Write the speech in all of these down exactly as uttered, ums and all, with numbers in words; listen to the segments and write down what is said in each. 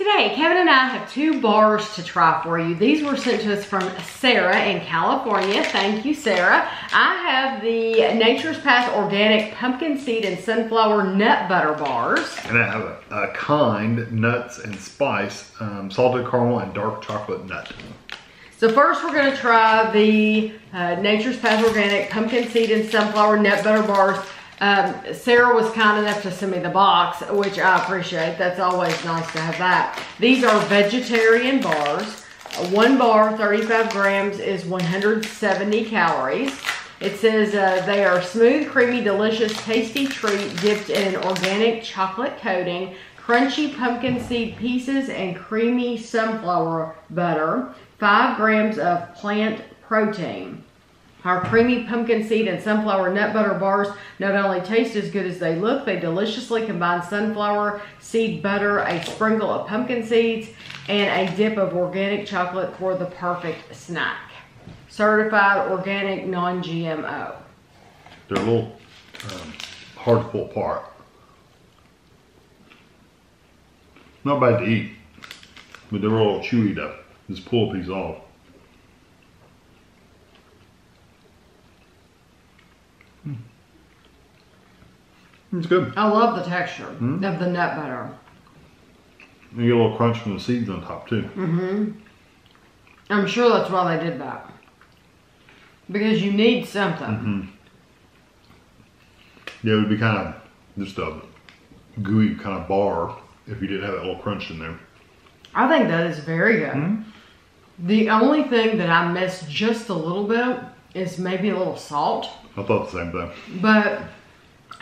Today, Kevin and I have two bars to try for you. These were sent to us from Sarah in California. Thank you, Sarah. I have the Nature's Path Organic Pumpkin Seed and Sunflower Nut Butter Bars. And I have a, a Kind Nuts and Spice um, Salted Caramel and Dark Chocolate Nut. So first we're gonna try the uh, Nature's Path Organic Pumpkin Seed and Sunflower Nut Butter Bars. Um, Sarah was kind enough to send me the box, which I appreciate. That's always nice to have that. These are vegetarian bars. One bar, thirty-five grams, is one hundred seventy calories. It says uh, they are smooth, creamy, delicious, tasty treat dipped in an organic chocolate coating, crunchy pumpkin seed pieces, and creamy sunflower butter. Five grams of plant protein. Our creamy pumpkin seed and sunflower nut butter bars not only taste as good as they look, they deliciously combine sunflower seed butter, a sprinkle of pumpkin seeds, and a dip of organic chocolate for the perfect snack. Certified organic, non G M O. They're a little um, hard to pull apart. Not bad to eat, but they're all chewy though. Just pull a piece off. It's good. I love the texture mm-hmm. of the nut butter. You get a little crunch from the seeds on top too. Mm-hmm. I'm sure that's why they did that. Because you need something. Mm-hmm. Yeah, it would be kind of just a gooey kind of bar if you didn't have that little crunch in there. I think that is very good. Mm-hmm. The only thing that I miss just a little bit is maybe a little salt. I thought the same thing. But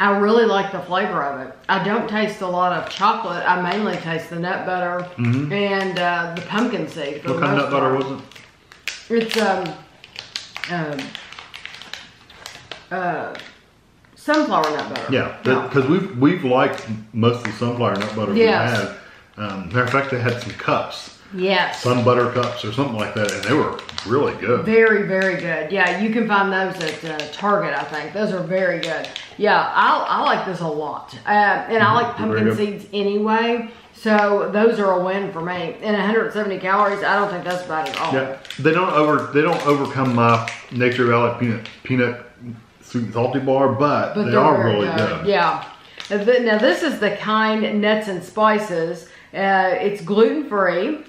I really like the flavor of it. I don't taste a lot of chocolate. I mainly taste the nut butter mm-hmm. and uh, the pumpkin seed. What kind of nut butter was it? It's um, uh, uh, sunflower nut butter. Yeah, because no. we've we've liked most of the sunflower nut butter yes. we had. Um, matter of fact, they had some cups. Yeah, sun butter cups or something like that, and they were really good. Very, very good. Yeah, you can find those at uh, Target, I think. Those are very good. Yeah, I, I like this a lot. Uh, and mm-hmm. I like pumpkin seeds anyway, so those are a win for me. And one hundred seventy calories, I don't think that's bad at all. Yeah, they don't over they don't overcome my Nature Valley peanut peanut sweet and salty bar, but, but they are really good. good. Yeah. Now this is the Kind Nuts and Spices. Uh, it's gluten free.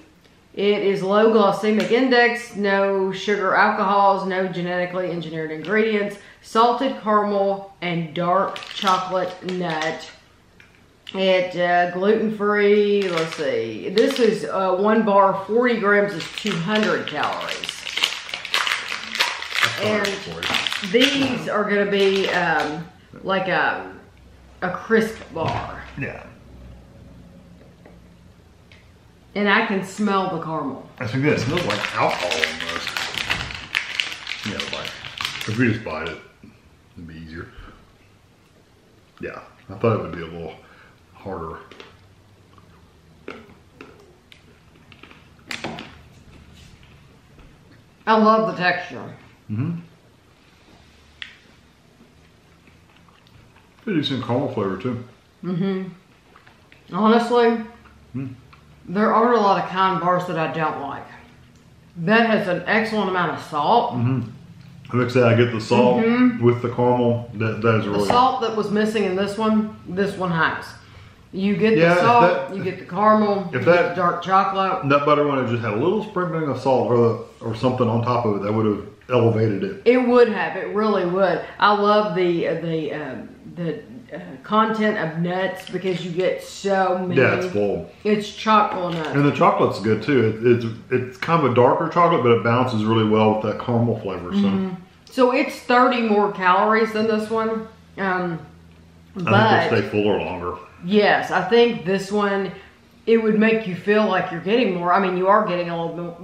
It is low glycemic index, no sugar alcohols, no genetically engineered ingredients, salted caramel and dark chocolate nut. It uh, gluten-free, let's see. This is uh, one bar, forty grams is two hundred calories. And these are gonna be um, like a, a crisp bar. Yeah. And I can smell the caramel. I think that smells like alcohol almost. Yeah, like if we just bite it, it'd be easier. Yeah, I thought it would be a little harder. I love the texture. Mm-hmm. Pretty decent caramel flavor too. Mm-hmm. Honestly. Mm. There are a lot of Kind bars that I don't like. That has an excellent amount of salt. Mm-hmm. Like I said, I get the salt mm-hmm. with the caramel. That, that is really the salt that was missing in this one. This one has. You get yeah, the salt, that, you get the caramel, if you that, get the dark chocolate. Nut butter one had just had a little sprinkling of salt or or something on top of it that would have elevated it. It would have. It really would. I love the the uh, the. Uh, content of nuts because you get so many. Yeah, it's full. It's chock full of nuts. And the chocolate's good too. It, it's it's kind of a darker chocolate, but it bounces really well with that caramel flavor. So, mm-hmm. so it's thirty more calories than this one. Um, but I think it'll stay fuller longer. Yes, I think this one it would make you feel like you're getting more. I mean, you are getting a little bit.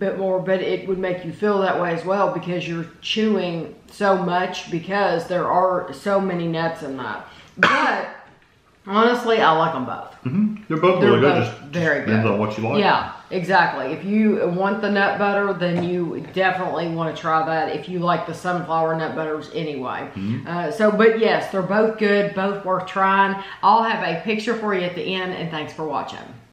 bit more, but it would make you feel that way as well because you're chewing so much because there are so many nuts in that. But honestly, I like them both. Mm-hmm. They're both They're really both good. Just very depends good. on what you like. Yeah, exactly. If you want the nut butter, then you definitely want to try that. If you like the sunflower nut butters, anyway. Mm-hmm. uh, so, but yes, they're both good, both worth trying. I'll have a picture for you at the end, and thanks for watching.